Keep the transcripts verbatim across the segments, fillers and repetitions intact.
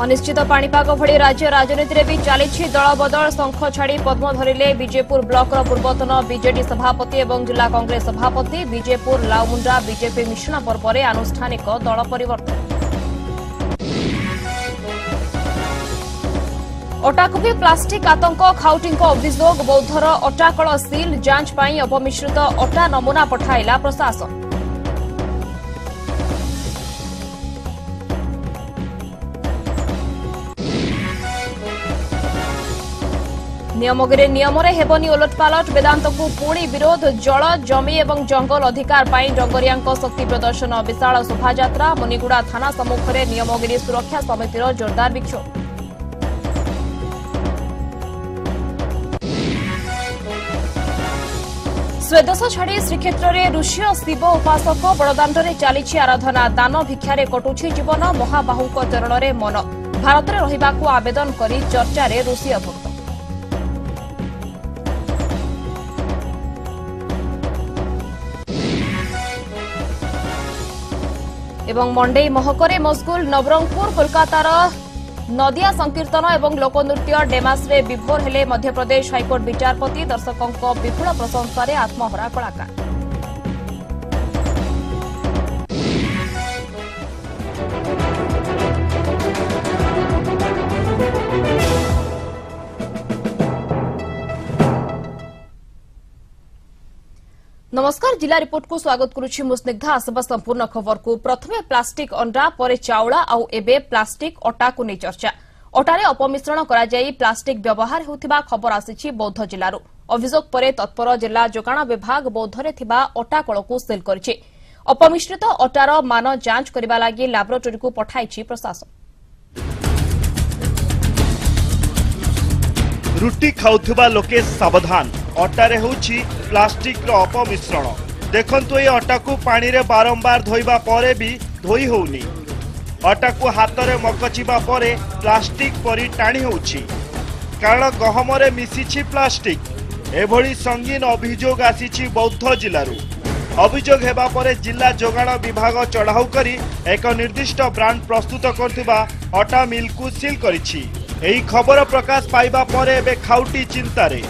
अनिश्चित पाणीपाग भली राज्य राजनीति भी चली दल बदल शंख छाड़ी पद्म धरिले विजेपुर ब्लकर पूर्वतन बीजेडी सभापति और जिला कांग्रेस सभापति। विजेपुर लाउमुंडा बीजेपी मिश्रण पर्व में आनुष्ठानिक दल परिवर्तन। अटाकूपी प्लास्टिक आतंक खाउटी अभियोग बौद्धर अटाकल सिल जांच पाई अपमिश्रित अटा नमूना पठाइला प्रशासन। नियमगिरी नियमरे हेबनी ओलटपालट वेदांतकु पुणी विरोध। जल जमी एवं जंगल अधिकार पाई डंगरियां शक्ति प्रदर्शन विशाल शोभायात्रा। मुनिगुड़ा थाना सम्मुख में नियमगिरी सुरक्षा समितिर जोरदार विक्षोभ। स्वेदश छाड़ी श्रीक्षेत्र में ऋषि शिव उपासक बड़दाण्डे चली आराधना। दान भिक्षारे कटुछि जीवन। महाबाहू चरण में मन। भारत में रहिबा को आवेदन करी चर्चा रे ऋषि भक्त। एवं मंडई महकरे मशगुल नवरंगपुर। कोलकातार नदिया संकीर्तन एवं लोकनृत्य डेमास रे विभोर हेले मध्यप्रदेश हाइकोर्ट विचारपति। दर्शकों विपुल प्रशंसा रे आत्महरा कलाकार। नमस्कार, जिला रिपोर्ट को स्वागत करुछि मु स्निग्धा। आसवा संपूर्ण खबर को प्रथमे प्लास्टिक अंडा पर चावला आउ एबे प्लास्टिक अटा को नै चर्चा। अटारे अपमिश्रण करा जाई प्लास्टिक व्यवहार होथिबा खबर आसीछि बौद्ध जिल्लारो। अभियोग परे तत्पर जिला जोगाण विभाग बौद्धरे थिबा अटा कल को सील करछि। अपमिश्रित अटार मान जांच करबा लागि लैबोरेटरी को पठाइछि प्रशासन। रुटी खाउथिबा लोके सावधान। अटारे होछि प्लास्टिक रो अपमिश्रण। देखंतु ए अटा को पानी रे बारंबार धोइबा परे भी धोई होउनी। अटा को हाथ रे मकचिबा परे प्लास्टिक परी टाणी होछि कारण गहम रे मिसिछि प्लास्टिक। एभली संगीन अभियोग आसीछि बौद्ध जिल्लारू। अभियोग हेबा परे जिला जोगाण विभाग चढ़ाऊ करी एक निर्दिष्ट ब्रांड प्रस्तुत करथिबा अटा मिल को सील करिछि। एही खबर प्रकाश पाइबा परे एबे खाउटी चिंतारे।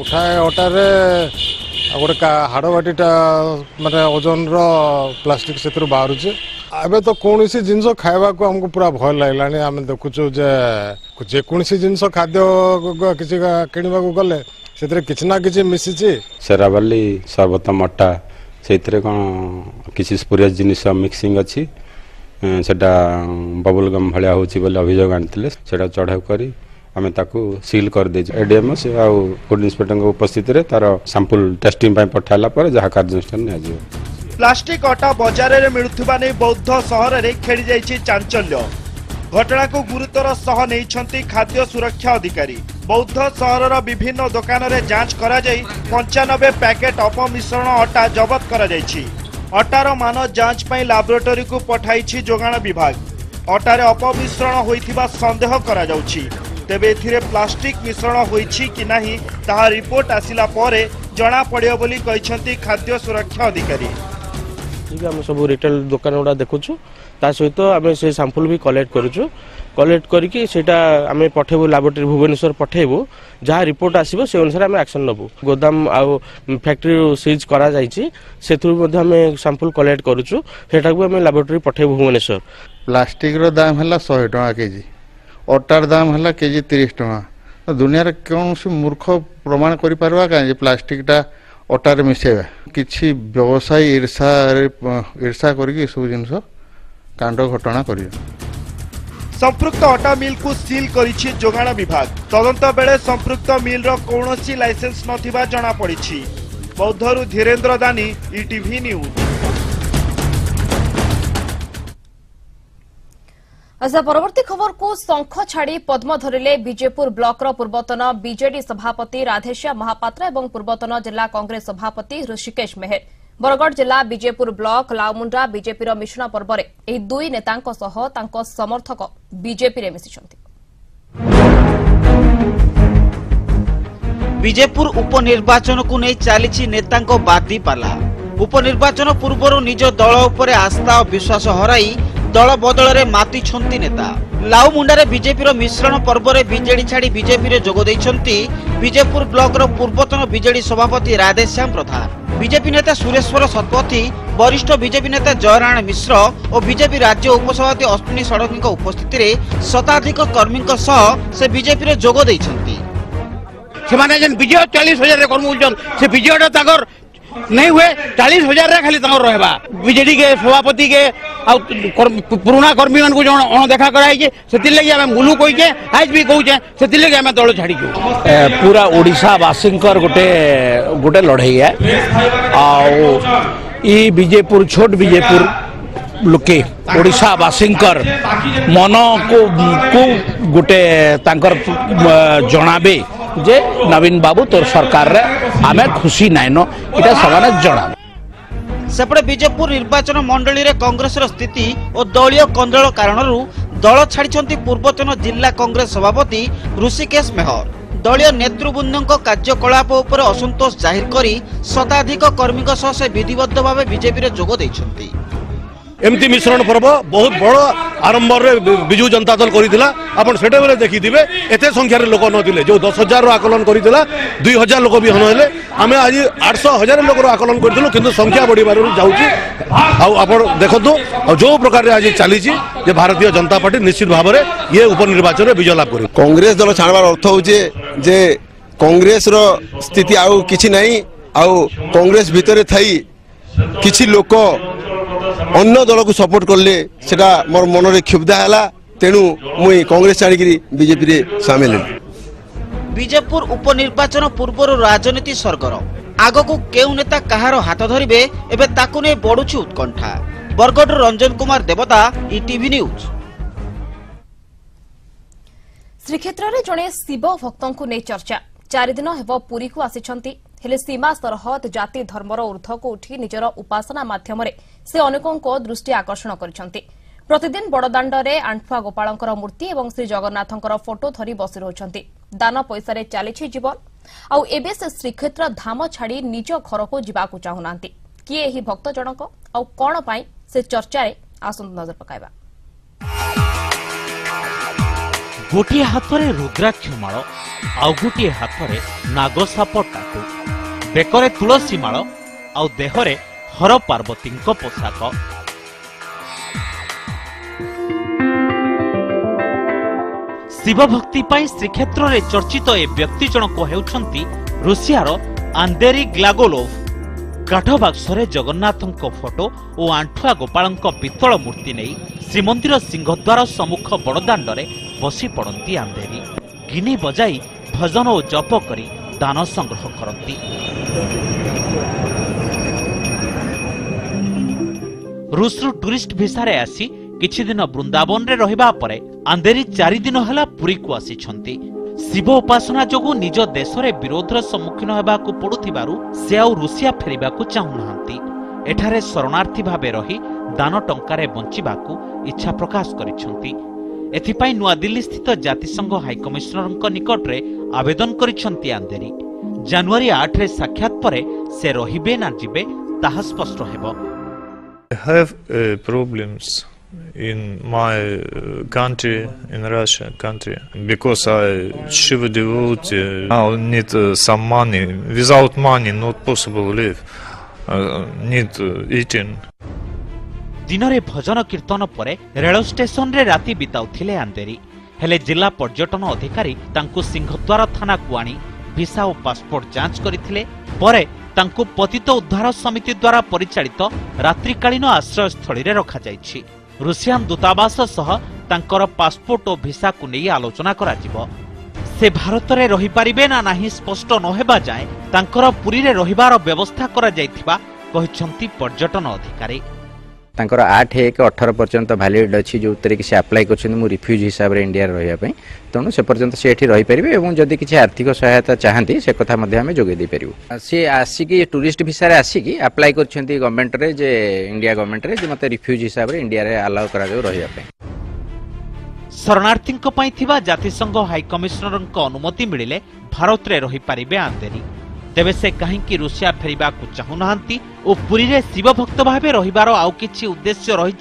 उठाए अटार गोटे हाड़बाटीटा मानते ओजन रो प्लास्टिक से बाहर एवं तो कौन सी जिनस खावा को हमको पूरा भय लगलानी। आम देखुचु जे जेकोसी जिनस खाद्य किसी किणवाक गले से किसी ना कि मिसिची सेरावाली सर्वोत्तम अटा से कौन किसी स्पुरियस जिनस मिक्सिंग अच्छी से बबुलगम भाया होभियोग आनी चढ़ाऊ कर आमे ताकू सील कर दे। एडीएम से आ फूड इंस्पेक्टर उपस्थित रे तार सैंपल टेस्टिंग पाई पठाला पर जहा कार्यस्थान ने आजो। प्लास्टिक अटा बाजार रे मिलुथबा नै बौद्ध शहर रे खेड़ी जाईछि चांचल्य। घटना को गुरुतर सह नै छंती खाद्य सुरक्षा अधिकारी। बौद्ध शहर रा विभिन्न दुकान रे जांच करा जाई पचानबे पैकेट अपमिश्रण अटा जब्त करा जाईछि। अटार मान जांच पाई लैबोरेटरी को पठाइछि जोगाण विभाग। अटारे अपमिश्रण होइथिबा संदेह करा जाउछि। तेबे एथिरे प्लास्टिक मिश्रण होइछि कि नाही ताहा रिपोर्ट आसिला परे जना पड़ियो बोली कहिसंती खाद्य सुरक्षा अधिकारी। ठीक हम सब रिटेल दुकान उडा देखुछु ता सहित आमे से सैंपल भी कलेक्ट करूछु। कलेक्ट करके सेटा आमे पठेबो लैबोरेटरी भुवनेश्वर पठेबो जहा रिपोर्ट आसीबो से अनुसार आमे एक्शन लबो। गोदाम आ फैक्ट्री सीज करा जाईछि सेथु मध्ये आमे सैंपल कलेक्ट करूछु सेटा को आमे लैबोरेटरी पठेबो भुवनेश्वर। प्लास्टिक रो दाम हला सौ टका केजी। अटार दाम है केजी तीस टका। दुनिया कौन सी मूर्ख प्रमाण कर पार्बा कहीं प्लास्टिकटा अटार मिसेगा कि व्यवसायी ईर्षा ईर्षा करके सब जिन कांड घटना कर। संपृक्त अटा मिल को सील कर जोगाण विभाग। तदंत बेले संपृक्त मिलर कौन सी लाइसेंस नथिबा जना पड़ी। बौद्धरू धीरेन्द्र दानी, ईटीवी न्यूज। आसा परवर्ती खबर को शंख छाड़ी पद्म धरिले विजेपुर ब्लकर पूर्वतन बीजेडी सभापति राधेश्याम महापात्रा और पूर्वतन जिला कांग्रेस सभापति ऋषिकेश मेहर। बरगढ़ जिला विजेपुर ब्लक लाउमुंडा बीजेपी मिश्रण पर्व में यह दुई नेता समर्थक बीजेपी मिशिछंती। विजेपुर उपनिर्वाचन को नहीं चली नेता बादी पाला। उपनिर्वाचन पूर्व निज दल आस्था और विश्वास हराई दल बदल माति नेता लाउ मुंडारे बीजेपी रो मिश्रण पर्व रे बीजेडी छाड़ी बीजेपी रे जोग देइछंती विजयपुर ब्लॉक रो पूर्वतन बीजेडी सभापति राधेश्याम प्रधान, बीजेपी नेता सुरेश्वर शतपथी, वरिष्ठ बीजेपी नेता जयराण मिश्र और बीजेपी राज्य उपसभापति अश्विनी षडंगी उपस्थित में शताधिक कर्मी से बीजेपी रे जोग देइछंती। सेमाने जन विजय चालीस हजार कर्मूल से विजय तागर नहीं हुए चालीस हजार खाली तागर रहबा बीजेडी के सभापति के पुराना कर्मी मान को जो अणदेखा कराई से लगे आम मुलू कहीचे आज भी कहचे से लगे आम दल छाड़ी पूरा ओडावासी गोटे गोटे लड़े ई बीजेपुर छोट बीजेपुर लोके ओडावासी मन को, को गोटे जनाबे जे नवीन बाबू तोर सरकार रे आमे खुशी नाइन इटा सबने जनाबे। सेपटे बीजेपुर निर्वाचन मंडली रे कांग्रेस रो स्थिति और दलीय कंदल कारण दल छाड़ी पूर्वतन जिला कांग्रेस सभापति ऋषिकेश मेहर दलीय नेतृबृंदों कार्यकलाप उपर असंतोष जाहिर करी शताधिक कर्मी से विधिबद्ध भाव बीजेपी रे जोग देइछंती। एमती मिश्रण पर्व बहुत बड़ आरंभ विजु जनता दल करितिला आपण सेटे बेले देखिथिबे एते संख्यार लोक नथिले जो दस हजार रो आकलन करितिला दुई हजार लोक भी हनले आमे आज आठ सौ हजार लोक रो आकलन करथिलु किंतु संख्या बड़ी बार जाउची आउ आपण देखथु आ जो प्रकार रे आज चलीची जे भारतीय जनता पार्टी निश्चित भाव रे ये उपनिर्वाचन रे विजय लाभ करि कांग्रेस दल छाड़बार अर्थ होजे जे कांग्रेस रो स्थिति आउ किछि नाही आउ कांग्रेस भितरे थाई किछि लोक अन्य दल को सपोर्ट करले सेटा मोर मन रे क्षुब्धा हैला तेनु मुई कांग्रेस छाड़ी बीजेपी रे शामिल है। बीजेपुर उपनिर्वाचन पूर्वर राजनीति सरगरम आग को केउ नेता कहार हाथ धरिबे एबे ताकु ने बडुची उत्कंठा। बरगढ़ रंजन कुमार देवता ईटीवी न्यूज। श्रीक्षेत्र रे जणे शिव भक्तों को नै चर्चा चार दिन हेबो पुरी को आसीछंती हेले सीमा सरहद जाति धर्मर ऊर्ध्व को उठी निजर उपासना माध्यम से अनेकों दृष्टि आकर्षण करछंती। प्रतिदिन बड़दाण्ड रे आंठुआ गोपालंकर मूर्ति एवं श्री जगन्नाथंकर फोटो धरी बसि रहउछंती। दान पैसा चली जीवन आउ एबे से श्रीक्षेत्र धाम छाड़ी निज घर को जीवाकु चाहुनांती। किए एही भक्त जनक आउ कोन पाई से चर्चा रे आसंत नजर पकाइबा। गोटे हाथ में रुद्राक्षमाल आउ गोटे हाथ में नागसाप टाकू बेकरे तुलसी माल आउ देहरे हर पार्वती पोशाक शिव भक्ति पाई श्रीक्षेत्र रे चर्चित ए व्यक्ति जनक हेउछंती रूसियार आंदेरी ग्लागोलोव। काठ बाक्सरे जगन्नाथंक फोटो और आंठुआ गोपालंक पित्तल मूर्ति नहीं श्रीमंदिर सिंहद्वार सम्मुख बड़दाण्डरे बसी पड़ती आंधेरी गिनी बजाई भजन और जप करी दान संग्रह करती। रूस रु टूरिस्ट भिसा रे आसी किछि दिन वृंदावन रे रहिबा परे आंधेरी चारि दिन हला पुरी को आसीछंती। शिव उपासना जोगु निज देश रे विरोधर सम्मुखीन हेबाकु पडुथिबारु से आउ रूसिया फेरिबाकु चाहुनांती। एठारे शरणार्थी भाबे रही दान टंकारे बंचिबाकु इच्छा प्रकाश करिछंती। एथिपाई नुआ दिल्ली स्थित जातिसंघ हाईकमिशनरंक निकटरे आवेदन करिछंती आंधेरी। जनवरी आठ रे साक्षात परे से रहिबे ना जिबे ताहा स्पष्ट हेबो। I have uh, problems in my country, in Russia country, because I Shiva devotee. I need uh, some money. Without money not possible live. Uh, need uh, eating. दिनरे भजन कीर्तन परे रेल स्टेशन रे राती बिताउथिले आंधेरी हेले जिला पर्यटन अधिकारी तांकु सिंहद्वार थाना कुआणी भिसा और पासपोर्ट जांच करिथिले परे तांकु पतित उद्धार समिति द्वारा परिचालित रात्रिकालीन आश्रय स्थली रे रखा जायछि। रूसियान दूतावास सह तांकर पासपोर्ट और भिसा को नै आलोचना करा जिवो। से भारत रे रहि परिबे ना नाही स्पष्ट न हेबा जाय तांकर पुरी रे रहिबार व्यवस्था करा जायथिबा कहिसंती पर्यटन अधिकारी। तांकर आठ एक अठारह पर्यंत भैलीड अच्छी जो तरीके से आप्लाय कर रिफ्यूज हिसाब से इंडिया रही तेणु से पर्यटन से ये रहीपर और जदि किसी आर्थिक सहायता चाहती से कथा आम जोगे देपर सी आसिक टूरीस्ट भिसा आसिकी आप्लाय कर गवर्नमेंट रे जे इंडिया गवर्नमेंट रे मत रिफ्यूज हिसाब से इंडिया रे अलाउ करा रही। शरणार्थी जातिसंघ हाईकमिशनर अनुमति मिले भारत में रहीपर आंधेरी तेबे से कहीं रूसिया फेरिबाकु चाहूना और पुरी रे शिव भक्त भावे रहिबारो आउ किछि उद्देश्य रही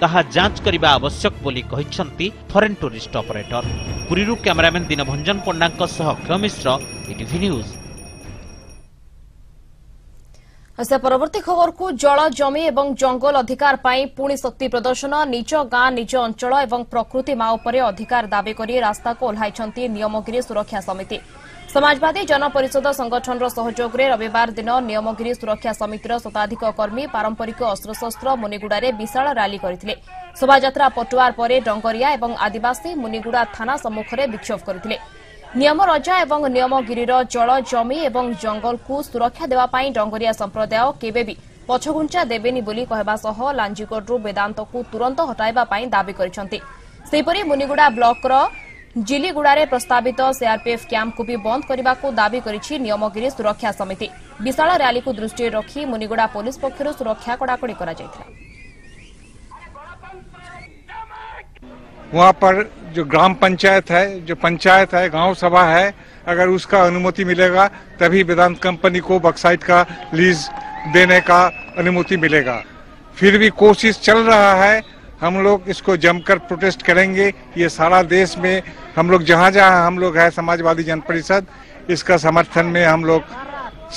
ताहा जांच करिबा आवश्यक बोली कहिसंती फॉरेन टूरिस्ट ऑपरेटर। पुरीरु कैमरामैन दिनभंजन पंडांक सह अक्षय मिश्र, ईटीवी न्यूज। असे परवर्ती खबर को जल जमी एवं जंगल अधिकार पाई पुणी शक्ति प्रदर्शन निज गां निज अंचल एवं प्रकृति मां उपरे अधिकार दाबी करी रास्ता को ओह्लाइछंती नियमगिरी सुरक्षा समिति। समाजवादी जनपरिषद संगठन सहयोग रे रविवार दिन नियमगिरी सुरक्षा समितिर शताधिक कर्मी पारंपरिक अस्त्रशस्त्र मुनिगुडारे विशाल रैली करथिले। शोभायात्रा पटुआर परे डंगरिया एवं आदिवासी मुनिगुडा थाना सम्मुखरे विक्षोभ करथिले। नियम रजा एवं नियमगिरीर जल जमी एवं जंगल को सुरक्षा देवा पाई डंगरिया संप्रदाय केबेबी पछगुंचा देबेनी बोली कहबा सह लांजीगोडरू वेदांत को तुरंत हटाइबा पाई दाबी करिसंती। सेपरि मुनिगुडा ब्लॉक रो जिलीगुडारे प्रस्तावित सीआरपीएफ कैंप को भी बंद करने को दाबी करिछि नियमगिरी सुरक्षा समिति। विशाल रैली को दृष्टि रखी मुनिगुडा पुलिस पक्षरु सुरक्षा कड़ाकड़ी करा जायथिला। वहाँ पर जो ग्राम पंचायत है, जो पंचायत है, गांव सभा है, अगर उसका अनुमति मिलेगा तभी वेदांत कंपनी को बॉक्साइट का लीज देने का अनुमति मिलेगा। फिर भी कोशिश चल रहा है, हम लोग इसको जमकर प्रोटेस्ट करेंगे। ये सारा देश में हम लोग जहाँ जहाँ हम लोग है समाजवादी जन परिषद, इसका समर्थन में हम लोग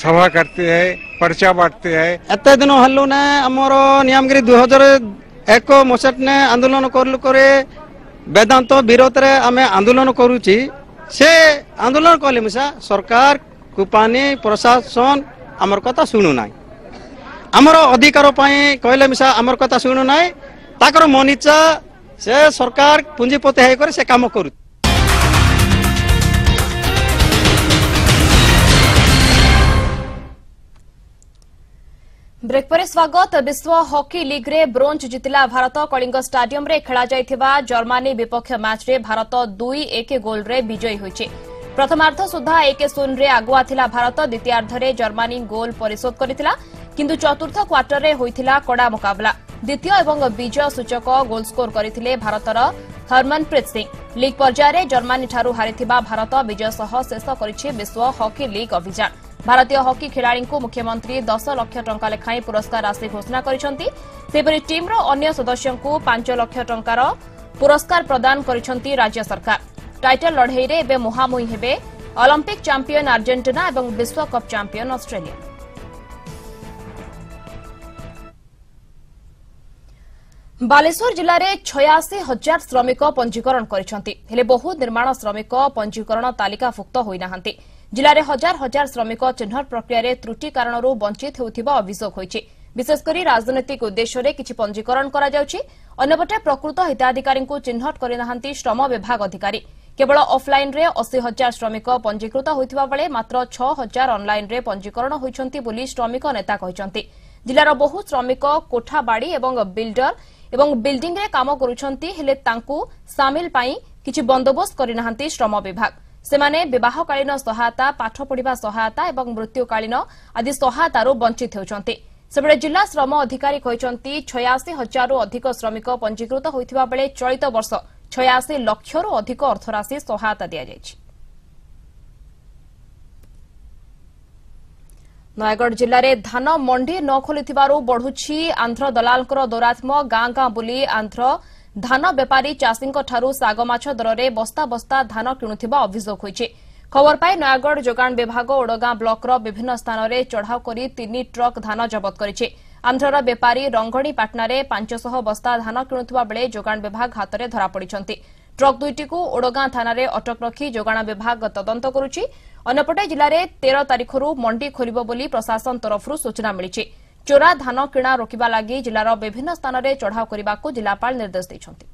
सभा करते हैं, पर्चा बांटते हैं। अत दिन हल्लू ने अमर नियमगिरी दुई हजार एक मसीहा ने आंदोलन कर वेदांत विरोध रे आमे आंदोलन करूची। से आंदोलन कले मुसा सरकार कुपानी प्रशासन आमर कथा सुनु नाई, आमर अधिकार पाई कहले मिसा आमर कथा सुनु नाई। ताकर मनीचा से सरकार पूंजीपति है करे से काम करू। ब्रेक पर स्वागत। विश्व हॉकी लीग रे ब्रोंज जितिला भारत। कलिंग स्टाडियम रे खेला जायथिबा जर्मनी विपक्ष मैच रे भारत दुई एक गोल रे विजयी होइछे। प्रथमार्ध सुधा एक शून्य रे आगुआ थिला भारत। द्वितीयार्ध रे जर्मनी गोल परिशोध करिथिला, किंतु चतुर्थ क्वार्टर रे होइथिला कड़ा मुकाबला। द्वितीय एवं विजय सूचक गोल स्कोर करिथिले भारतर हरमनप्रीत सिंह। लीग पर्याय रे जर्मनी ठारू हारिथिबा भारत विजय सह शेष करिछि विश्व हॉकी लीग अभियान। भारतीय हॉकी खिलाड़ी को मुख्यमंत्री दस लाख टंका लेखाएं पुरस्कार राशि घोषणा करिसेंती। सेपरि टीम रो अन्य सदस्यों को पांच लाख टंका पुरस्कार प्रदान करिसेंती राज्य सरकार। टाइटल लड़ाई रे एबे मुहामुही हेबे ओलंपिक चैंपियन आर्जेंटिना एवं विश्वकप चैंपियन ऑस्ट्रेलिया। बालेश्वर जिले में छियासी हजार श्रमिक पंजीकरण करिसेंती, हेले बहु निर्माण श्रमिक पंजीकरण तालिकाभुक्त होई नाहंती। जिले में हजार हजार श्रमिक चिन्हट प्रक्रिया रे त्रुटि कारण वंचित होउथिबा अभियोग होइछि। विशेषकर राजनैतिक उद्देश्य रे किछि पंजीकरण करा जाउछि, अन्यपटे प्रकृत हिताधिकारी को चिन्हट करि नाहंती श्रम विभाग अधिकारी। केवल ऑफलाइन रे अस्सी हजार श्रमिक पंजीकृत होइथिबा बेले मात्र छह हजार ऑनलाइन रे पंजीकरण होइछंती बोली श्रमिक नेता कहिसंती। जिलार बहु श्रमिक कोठाबाड़ी एवं बिल्डर एवं बिल्डिंग रे काम करुछंती, हेले तांकू सामिल पाई किछि बंदोबस्त करि नाहंती श्रम विभाग। सेमाने विवाहकालीन सहायता, पाठ पढ़ा सहायता एवं मृत्युकालीन आदि सहायतारू वंचित होउछंती। सेबेले जिला श्रम अधिकारी कहिसंती छियासी हजार रू अधिक श्रमिक पंजीकृत होइथिबा बेले चलित वर्ष छियासी लाख रू अधिक अर्थराशि सहायता दिया जायछि। नयगढ़ जिले में धान मंडी न खोलिथिबारू बढ़ुछि आंध्र दलालकर दौरात्म। गां गां बुली आंध्र धान बेपारी चाषींक ठारू सागमाछ दररे बस्ता बस्ता धान किणुथिबा अभियोग होइछि। खबर पाई नयगढ़ जोगाण विभाग ओडगां ब्लॉकर विभिन्न स्थान रे चढ़ाव करी तीन ट्रक धान जब्त करिछि। आंध्रर बेपारी रंगणी पाटनारे पांच सौ बस्ता धान किणुथिबा बेले जोगाण विभाग हातरे धरा पड़िछंती। ट्रक दुईटी को ओडगां थानारे अटक रखी जोगाण विभाग तदंत करुछि। अन्यपटे जिले में तेरह तारिखरू मंडी खोलिबो बोली प्रशासन तरफरू सूचना मिलिछि। चोरा धान किणा रोकिबा लागि जिलार विभिन्न स्थान रे चढ़ाव करिबाको जिलापाल निर्देश दैछन्ति।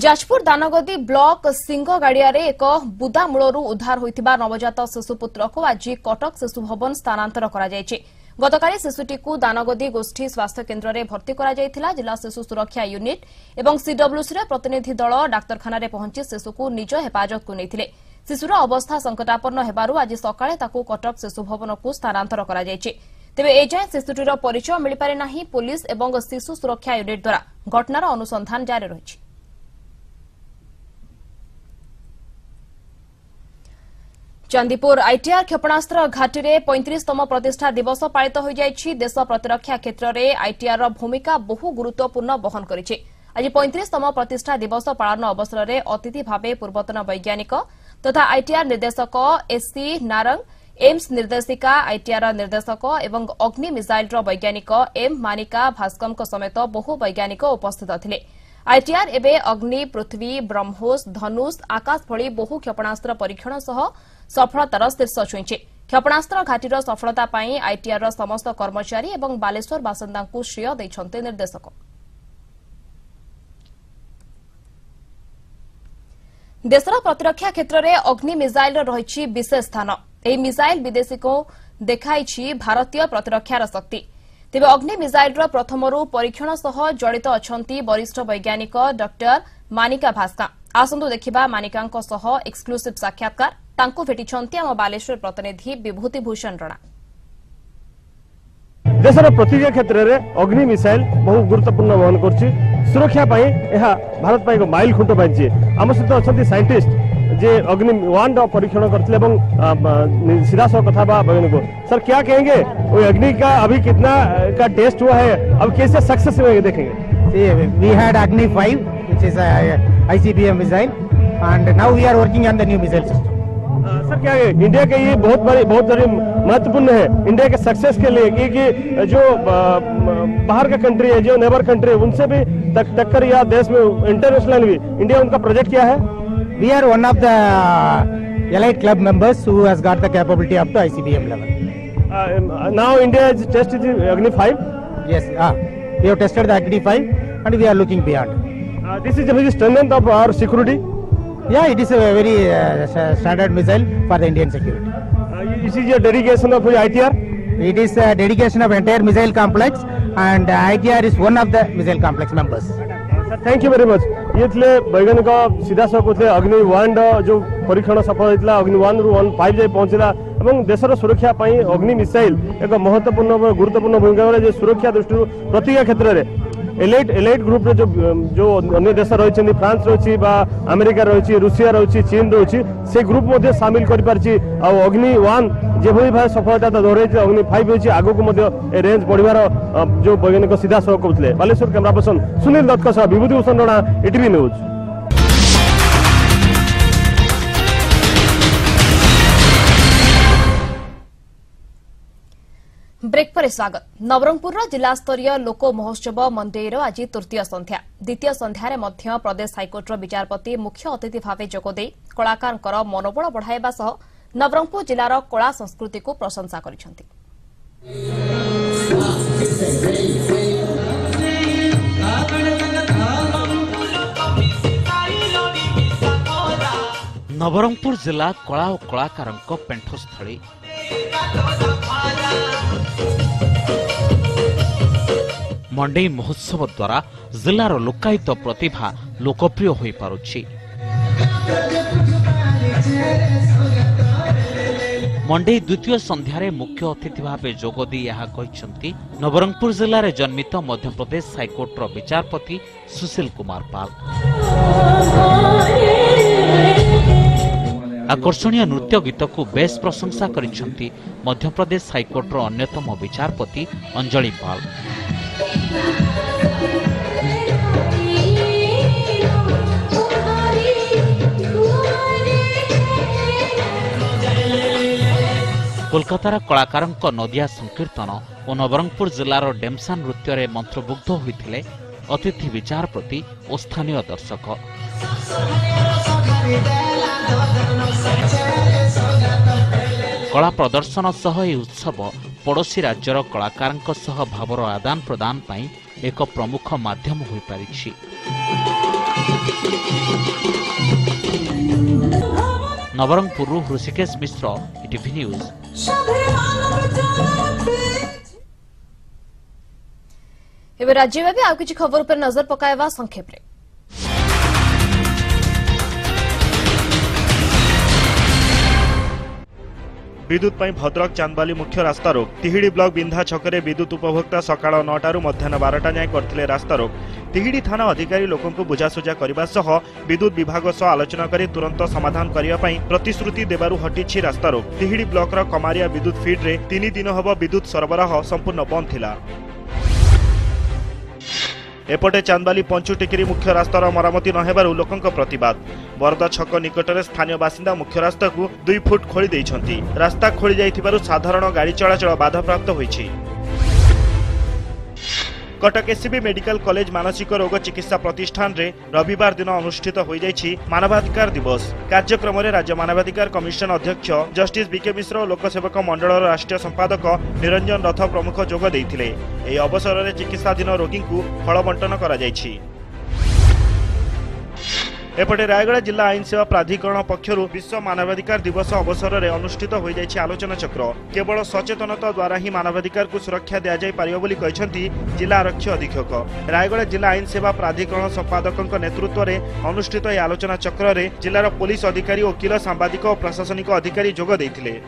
जाजपुर दानगदी ब्लॉक सिंगगाड़िया रे एक बुदा मूलरू उद्धार होइथिबा नवजात शिशुपुत्र को आज कटक शिशु भवन स्थानांतर करा जायछि। गतकाली शिशुटी को दानगदी गोष्ठी स्वास्थ्य केन्द्र रे भर्ती करा जायथिला। जिला शिशु सुरक्षा यूनिट एवं सीडब्ल्यूसी रे प्रतिनिधि दल डाक्तरखाना रे पहुंची शिशु को निज हेफाजत को नेथिले। शिशुर अवस्था संकटापन्न हेबारू आज सकाळे ताकू कटक शिशु भवन को स्थानांतर करा जायछि। तेबे एजाय शिशुटीर परिचय मिलिपारे नाही। पुलिस एवं शिशु सुरक्षा यूनिट द्वारा घटनार अनुसंधान जारी रहिछि। चांदीपुर आईटीआर क्षेपणास्त्र घाटी में पैंतीसतम प्रतिष्ठा दिवस पालित हो जाएगी। देश प्रतिरक्षा क्षेत्र में आईटीआर भूमिका बहु गुरुत्वपूर्ण बहन करिछि। आज पैंतीसतम प्रतिष्ठा दिवस पालन अवसर में अतिथि भाव पूर्वतन वैज्ञानिक तथा आईटीआर निर्देशक एससी नारंग, एम्स निर्देशिका आईटीआर निर्देशक एवं अग्नि मिसाइल वैज्ञानिक एम मानिका भास्कम समेत बहु वैज्ञानिक उपस्थित थे। आईटीआर एवं अग्नि, पृथ्वी, ब्रह्मोस, धनुष, आकाश भली बहु क्षेपणास्त्र परीक्षण सह सफलतार शीर्ष छुईंछि। क्षेपणास्त्र घाटीर सफलता पाई आईटीआर समस्त कर्मचारी एवं बालेश्वर बासिंदा श्रेय दैछन्ते निर्देशक। देशर प्रतिरक्षा क्षेत्र में अग्नि मिसाइल रही विशेष स्थान। यह मिसाइल विदेशी को देखाई भारतीय प्रतिरक्षार शक्ति। तेज अग्नि मिसाइल प्रथम परीक्षण सह जड़ित अच्छा वरिष्ठ वैज्ञानिक डॉक्टर मानिका भास्कम। आसतु देखा मानिका एक्सक्लूसिव साक्षात्कार भेटी आम बालेश्वर प्रतिनिधि विभूति भूषण राणा। देशर प्रतिरक्षा क्षेत्र में अग्नि मिसाइल बहु गुरुत्वपूर्ण बहन कर सुरक्षा पाई यह भारत पर एक माइल खुंट बाजी। आम सहित अच्छा साइंटिस्ट जे अग्नि वन परीक्षण करते सीधा सौ कथा वैज्ञानिक को। सर क्या कहेंगे वो अग्नि का अभी कितना का टेस्ट हुआ है, अब कैसे सक्सेस हुए देखेंगे। We had Agni five which is ICBM missile and now we are working on the new missile system. Sir क्या है इंडिया के ये बहुत बड़ी बहुत बड़ी महत्वपूर्ण है इंडिया के सक्सेस के लिए, क्योंकि जो बाहर का कंट्री है, जो नेबर कंट्री है, उनसे भी टक्कर या देश में इंटरनेशनल भी इंडिया उनका प्रोजेक्ट क्या है। We are one of the elite club members who has got the capability up to ICBM level. Now India is test is Agni five. Yes we have tested the Agni five and we are looking beyond. This is the strength of our security. Yeah it is a very standard missile for the Indian security. This is your dedication of ITR. It is a dedication of entire missile complex and I T R is one of the missile complex members. Sir, thank you very much. ये थले वैज्ञानिक सीधा सब कुछ अग्नि one जो परीक्षण सफल होता अग्नि वन रु वन फाइव जाए पहुंचला एवं देशर सुरक्षा पाई अग्नि मिसाइल एक महत्वपूर्ण गुरुत्वपूर्ण भूमिका वाले जो सुरक्षा दृष्टि प्रतिरक्षा क्षेत्र में एलाइट एलाइट ग्रुप जो जो अन्य देश रही फ्रांस रही अमेरिका रही रूसिया रही चीन रही से ग्रुप मध्य सामिल कर पार्टी। अग्नि वन जो भाव सफलता दोहराई अग्नि फाइव होती आगे रेंज बढ़वार जो वैज्ञानिक सीधा सह कहते हैं। बालेश्वर कैमरा पर्सन सुनील दत्त सह Vibhuti Bhushan Rana ETV news. Break पर स्वागत। नवरंगपुर जिलास्तरीय लोक महोत्सव मंडेईर आज तृतीय संध्या। द्वितीय संध्यारे मध्य प्रदेश हाइकोर्टर विचारपति मुख्य अतिथि भावे जोगदे कलाकार मनोबल बढ़ाइबा सह नवरंगपुर जिलार कला संस्कृति को प्रशंसा करिसंथि। नवरंगपुर जिला कला और कलाकारनक पेंठस्थली मंडेई महोत्सव द्वारा जिलार लोकायत प्रतिभा लोकप्रिय हो पारुछि। मंडेई द्वितीय संध्यारे मुख्य अतिथि भाव जोगदी यहा कहिसेंति नवरंगपुर जिले जन्मित मध्यप्रदेश हाइकोर्टर विचारपति सुशील कुमार पाल। आकर्षणीय नृत्य गीत को बेस प्रशंसा करिसेंति मध्यप्रदेश हाइकोर्टर अन्यतम विचारपति अंजलि पाल। कोलकातार कलाकार नदिया संकीर्तन और नवरंगपुर जिलार डेमसा नृत्य में मंत्रमुग्ध होते अतिथि विचारपति और स्थानीय दर्शक। कला प्रदर्शन सह यह उत्सव पड़ोशी राज्यर कलाकारनक सह भावर आदान प्रदान पाई एक प्रमुख माध्यम हो पारिछि। नवरंगपुरु हृषिकेश मिश्र ईटीवी न्यूज। राज्यव्यापी आउ किछि खबर पर नजर पकाइबा संक्षेप रे। विद्युत भद्रक चांदबाली मुख्य रास्तारोक तिहिड़ी ब्लॉक बिंधा छकरे विद्युत उपभोक्ता सकाळ नौ टारू मध्याह्न बारटा जाए करथिले रास्तारोक। तिहिड़ी थाना अधिकारी लोकंकु बुझासुझा करिबा सह विद्युत विभाग सह आलोचना करी तुरंत समाधान करिया पई प्रतिश्रुति देबारू हटिछि रास्तारोक। तिहिड़ी ब्लॉक रा कमारिया विद्युत फीड रे तीन दिन होब विद्युत सरबराह संपूर्ण बंद थिला। एपटे चांदबाली पंचुटिकिरी मुख्य रास्तार मरामती नहेबारू लोकंक प्रतिवाद। बरदा छक निकटरे स्थानीय बासिंदा मुख्य रास्ता को दुई फुट खोली देइछंती। रास्ता खोली जाइथिबारू साधारण गाड़ी चलाचल बाधाप्राप्त होईछि। कटक एससीबी मेडिकल कॉलेज मानसिक रोग चिकित्सा प्रतिष्ठान रे रविवार दिन अनुष्ठित हो जाइछि मानवाधिकार दिवस। कार्यक्रम में राज्य मानवाधिकार कमिशन अध्यक्ष जस्टिस बीके मिश्र और लोकसेवक मंडल राष्ट्रीय संपादक निरंजन रथ प्रमुख जोग देइथिले। एही अवसर में चिकित्साधीन रोगी को फल बंटन करा जाइछि। एपटे रायगढ़ जिला आईन सेवा प्राधिकरण पक्षर विश्व मानवाधिकार दिवस अवसर में अनुष्ठित हो जाइछि आलोचना चक्र। केवल सचेतनता द्वारा ही मानवाधिकार को सुरक्षा दि जाय पारियो बोली कहिसंती जिला आरक्षी अधीक्षक। रायगढ़ जिला आईन सेवा प्राधिकरण संपादकों नेतृत्व में अनुष्ठित यह आलोचना चक्र में जिलार पुलिस अधिकारी वकिल सांबादिक और प्रशासनिक अधिकारी जोग देइथिले।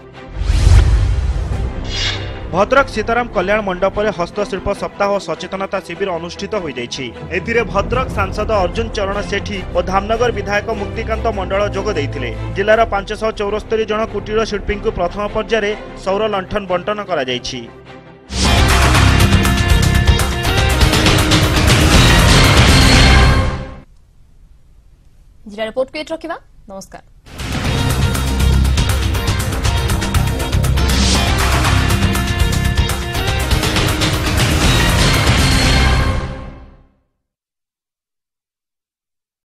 भद्रक सीताराम कल्याण मंडप में हस्तशिल्प सप्ताह और सचेतनता शिविर अनुष्ठित हो जाइछि। एथिरे भद्रक सांसद अर्जुन चरण सेठी और धामनगर विधायक मुक्तिकांत मंडल जोग देइथिले। जिलार पाँच सौ चौहत्तर जन कुटीर शिल्पी को प्रथम पर्याय सौर लंठन बंटन करा जाइछि। जिला रिपोर्ट को एट रखिबा। नमस्कार।